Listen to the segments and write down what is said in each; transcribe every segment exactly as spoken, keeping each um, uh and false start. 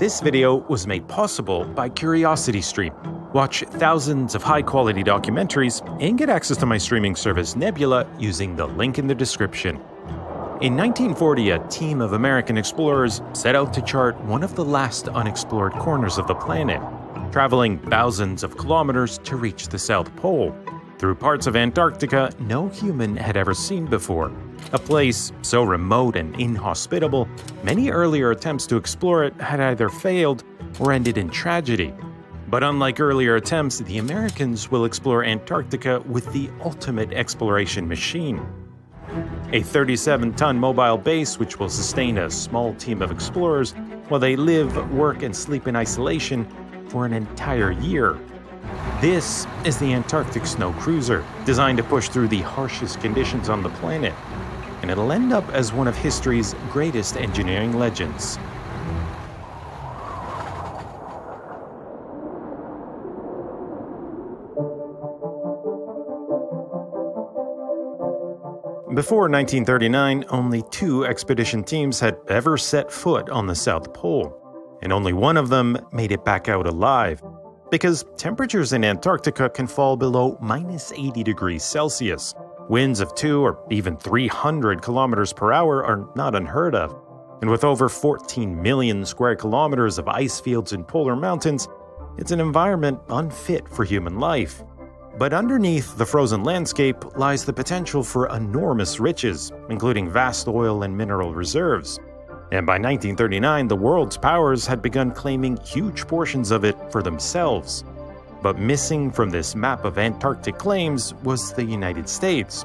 This video was made possible by CuriosityStream. Watch thousands of high-quality documentaries and get access to my streaming service Nebula using the link in the description. In nineteen forty, a team of American explorers set out to chart one of the last unexplored corners of the planet, traveling thousands of kilometers to reach the South Pole, through parts of Antarctica no human had ever seen before, a place so remote and inhospitable, many earlier attempts to explore it had either failed or ended in tragedy. But unlike earlier attempts, the Americans will explore Antarctica with the ultimate exploration machine. A thirty-seven ton mobile base which will sustain a small team of explorers while they live, work, and sleep in isolation for an entire year. This is the Antarctic Snow Cruiser, designed to push through the harshest conditions on the planet, and it'll end up as one of history's greatest engineering legends. Before nineteen thirty-nine, only two expedition teams had ever set foot on the South Pole, and only one of them made it back out alive, because temperatures in Antarctica can fall below minus eighty degrees Celsius. Winds of two or even three hundred kilometers per hour are not unheard of, and with over fourteen million square kilometers of ice fields and polar mountains, it's an environment unfit for human life. But underneath the frozen landscape lies the potential for enormous riches, including vast oil and mineral reserves. And by nineteen thirty-nine, the world's powers had begun claiming huge portions of it for themselves. But missing from this map of Antarctic claims was the United States.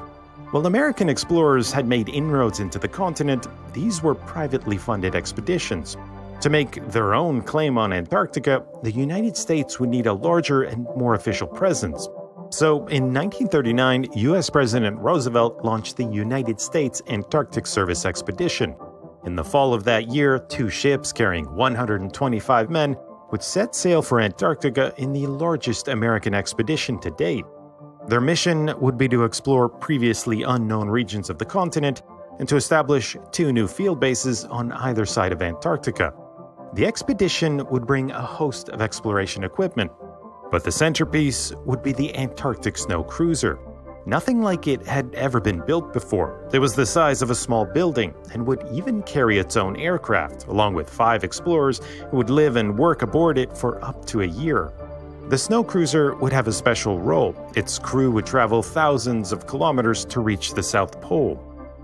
While American explorers had made inroads into the continent, these were privately funded expeditions. To make their own claim on Antarctica, the United States would need a larger and more official presence. So in nineteen thirty-nine, U S President Roosevelt launched the United States Antarctic Service Expedition. In the fall of that year, two ships carrying one hundred twenty-five men would set sail for Antarctica in the largest American expedition to date. Their mission would be to explore previously unknown regions of the continent and to establish two new field bases on either side of Antarctica. The expedition would bring a host of exploration equipment, but the centerpiece would be the Antarctic Snow Cruiser. Nothing like it had ever been built before. It was the size of a small building and would even carry its own aircraft, along with five explorers who would live and work aboard it for up to a year. The Snow Cruiser would have a special role. Its crew would travel thousands of kilometers to reach the South Pole.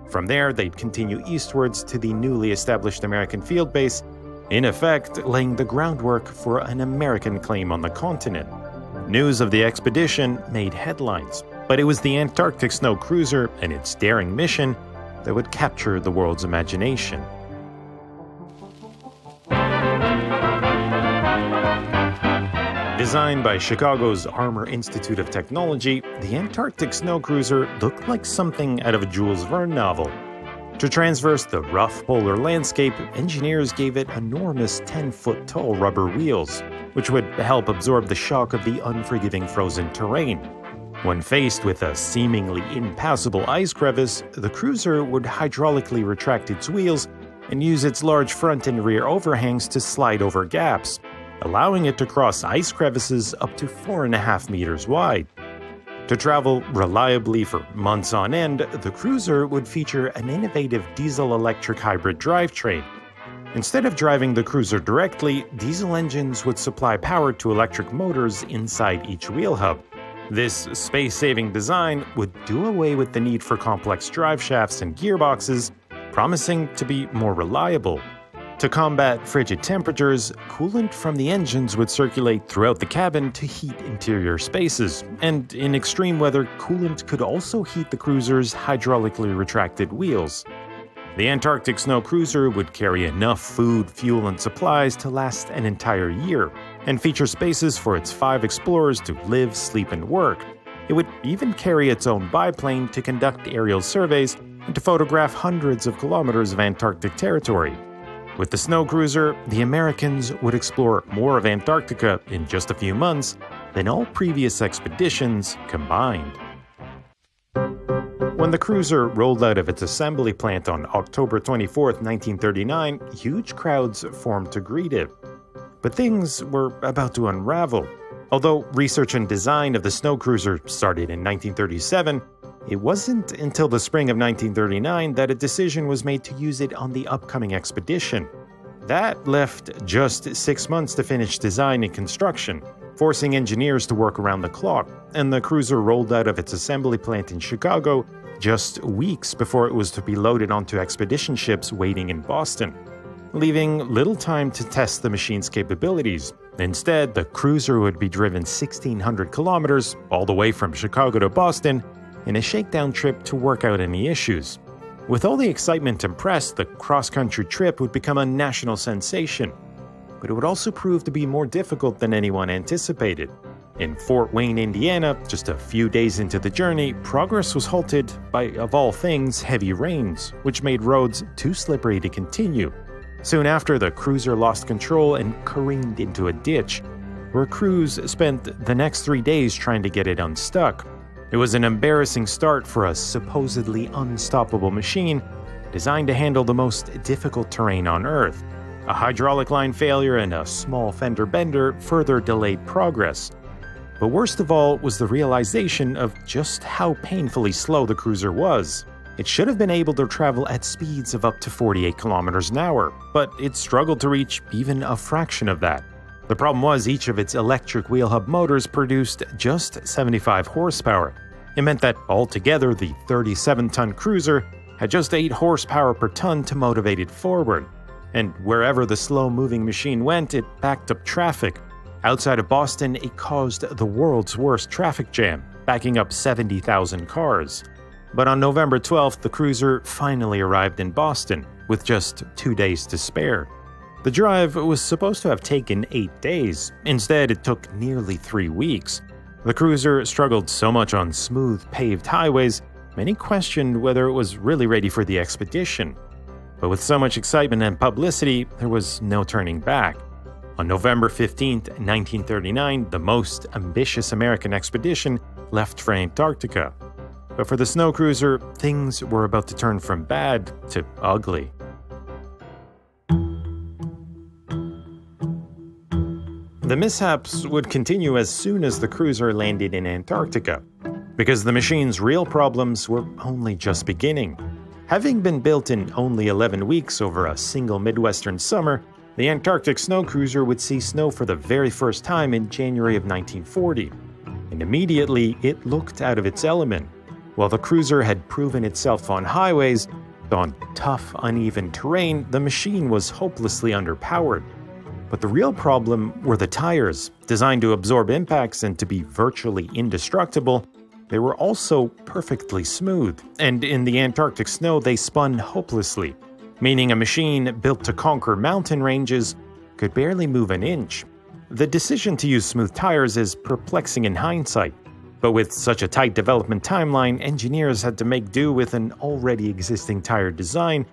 From there, they'd continue eastwards to the newly established American field base, in effect laying the groundwork for an American claim on the continent. News of the expedition made headlines, but it was the Antarctic Snow Cruiser and its daring mission that would capture the world's imagination. Designed by Chicago's Armour Institute of Technology, the Antarctic Snow Cruiser looked like something out of a Jules Verne novel. To traverse the rough polar landscape, engineers gave it enormous ten foot tall rubber wheels, which would help absorb the shock of the unforgiving frozen terrain. When faced with a seemingly impassable ice crevice, the cruiser would hydraulically retract its wheels and use its large front and rear overhangs to slide over gaps, allowing it to cross ice crevices up to four and a half meters wide. To travel reliably for months on end, the cruiser would feature an innovative diesel-electric hybrid drivetrain. Instead of driving the cruiser directly, diesel engines would supply power to electric motors inside each wheel hub. This space-saving design would do away with the need for complex drive shafts and gearboxes, promising to be more reliable. To combat frigid temperatures, coolant from the engines would circulate throughout the cabin to heat interior spaces, and in extreme weather, coolant could also heat the cruiser's hydraulically retracted wheels. The Antarctic Snow Cruiser would carry enough food, fuel, and supplies to last an entire year, and feature spaces for its five explorers to live, sleep, and work. It would even carry its own biplane to conduct aerial surveys and to photograph hundreds of kilometers of Antarctic territory. With the Snow Cruiser, the Americans would explore more of Antarctica in just a few months than all previous expeditions combined. When the cruiser rolled out of its assembly plant on October twenty-fourth, nineteen thirty-nine, huge crowds formed to greet it. But things were about to unravel. Although research and design of the Snow Cruiser started in nineteen thirty-seven, it wasn't until the spring of nineteen thirty-nine that a decision was made to use it on the upcoming expedition. That left just six months to finish design and construction, forcing engineers to work around the clock, and the cruiser rolled out of its assembly plant in Chicago just weeks before it was to be loaded onto expedition ships waiting in Boston, leaving little time to test the machine's capabilities. Instead, the cruiser would be driven sixteen hundred kilometers all the way from Chicago to Boston in a shakedown trip to work out any issues. With all the excitement and press, the cross-country trip would become a national sensation, but it would also prove to be more difficult than anyone anticipated. In Fort Wayne, Indiana, just a few days into the journey, progress was halted by, of all things, heavy rains, which made roads too slippery to continue. Soon after, the cruiser lost control and careened into a ditch, where crews spent the next three days trying to get it unstuck. It was an embarrassing start for a supposedly unstoppable machine designed to handle the most difficult terrain on Earth. A hydraulic line failure and a small fender bender further delayed progress. But worst of all was the realization of just how painfully slow the cruiser was. It should have been able to travel at speeds of up to forty-eight kilometers an hour, but it struggled to reach even a fraction of that. The problem was each of its electric wheel hub motors produced just seventy-five horsepower. It meant that altogether the thirty-seven ton cruiser had just eight horsepower per ton to motivate it forward. And wherever the slow-moving machine went, it backed up traffic. Outside of Boston, it caused the world's worst traffic jam, backing up seventy thousand cars. But on November twelfth, the cruiser finally arrived in Boston, with just two days to spare. The drive was supposed to have taken eight days. Instead, it took nearly three weeks. The cruiser struggled so much on smooth, paved highways, many questioned whether it was really ready for the expedition. But with so much excitement and publicity, there was no turning back. On November fifteenth, nineteen thirty-nine, the most ambitious American expedition left for Antarctica. But for the Snow Cruiser, things were about to turn from bad to ugly. The mishaps would continue as soon as the cruiser landed in Antarctica, because the machine's real problems were only just beginning. Having been built in only eleven weeks over a single Midwestern summer, the Antarctic Snow Cruiser would see snow for the very first time in January of nineteen forty, and immediately it looked out of its element. While the cruiser had proven itself on highways, on tough, uneven terrain, the machine was hopelessly underpowered. But the real problem were the tires. Designed to absorb impacts and to be virtually indestructible, they were also perfectly smooth, and in the Antarctic snow they spun hopelessly, meaning a machine built to conquer mountain ranges could barely move an inch. The decision to use smooth tires is perplexing in hindsight, but with such a tight development timeline, engineers had to make do with an already existing tire design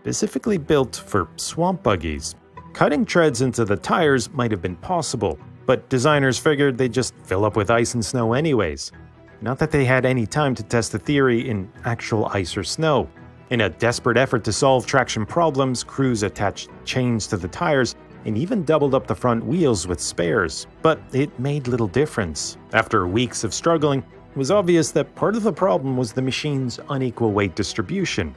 specifically built for swamp buggies. Cutting treads into the tires might have been possible, but designers figured they'd just fill up with ice and snow anyways. Not that they had any time to test the theory in actual ice or snow. In a desperate effort to solve traction problems, crews attached chains to the tires and even doubled up the front wheels with spares. But it made little difference. After weeks of struggling, it was obvious that part of the problem was the machine's unequal weight distribution.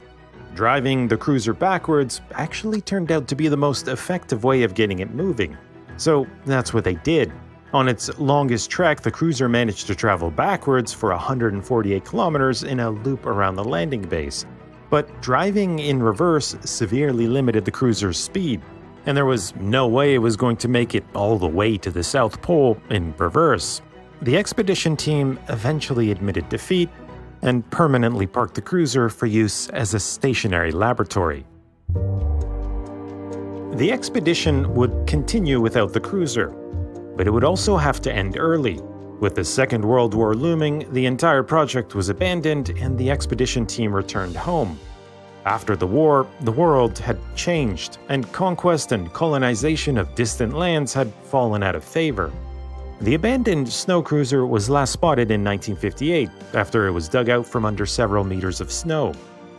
Driving the cruiser backwards actually turned out to be the most effective way of getting it moving. So that's what they did. On its longest trek, the cruiser managed to travel backwards for one hundred forty-eight kilometers in a loop around the landing base. But driving in reverse severely limited the cruiser's speed, and there was no way it was going to make it all the way to the South Pole in reverse. The expedition team eventually admitted defeat and permanently parked the cruiser for use as a stationary laboratory. The expedition would continue without the cruiser, but it would also have to end early. With the Second World War looming, the entire project was abandoned and the expedition team returned home. After the war, the world had changed, and conquest and colonization of distant lands had fallen out of favor. The abandoned Snow Cruiser was last spotted in nineteen fifty-eight, after it was dug out from under several meters of snow.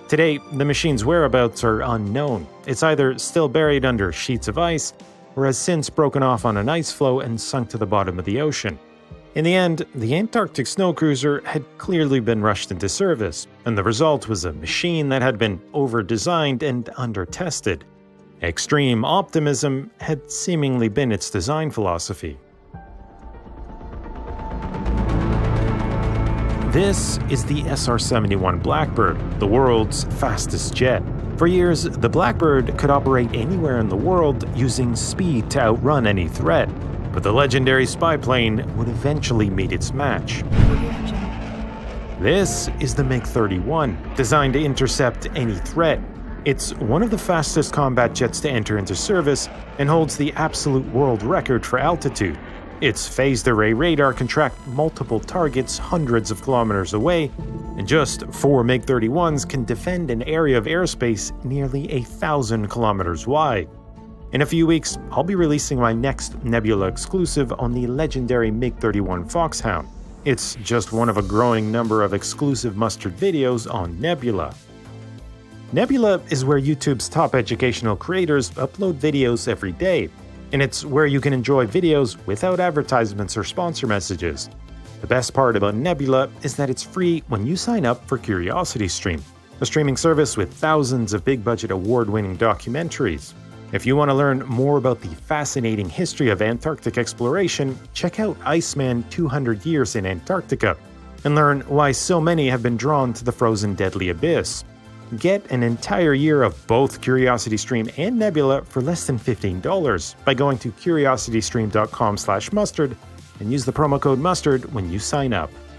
Today, the machine's whereabouts are unknown. It's either still buried under sheets of ice, or has since broken off on an ice floe and sunk to the bottom of the ocean. In the end, the Antarctic Snow Cruiser had clearly been rushed into service, and the result was a machine that had been over-designed and under-tested. Extreme optimism had seemingly been its design philosophy. This is the S R seventy-one Blackbird, the world's fastest jet. For years, the Blackbird could operate anywhere in the world using speed to outrun any threat. But the legendary spy plane would eventually meet its match. This is the MiG thirty-one, designed to intercept any threat. It's one of the fastest combat jets to enter into service and holds the absolute world record for altitude. Its phased array radar can track multiple targets hundreds of kilometers away, and just four MiG thirty-ones can defend an area of airspace nearly a thousand kilometers wide. In a few weeks, I'll be releasing my next Nebula exclusive on the legendary MiG thirty-one Foxhound. It's just one of a growing number of exclusive Mustard videos on Nebula. Nebula is where YouTube's top educational creators upload videos every day, and it's where you can enjoy videos without advertisements or sponsor messages. The best part about Nebula is that it's free when you sign up for CuriosityStream, a streaming service with thousands of big-budget award-winning documentaries. If you want to learn more about the fascinating history of Antarctic exploration, check out Iceman two hundred years in Antarctica and learn why so many have been drawn to the frozen deadly abyss. Get an entire year of both CuriosityStream and Nebula for less than fifteen dollars by going to curiositystream dot com slash mustard and use the promo code MUSTARD when you sign up.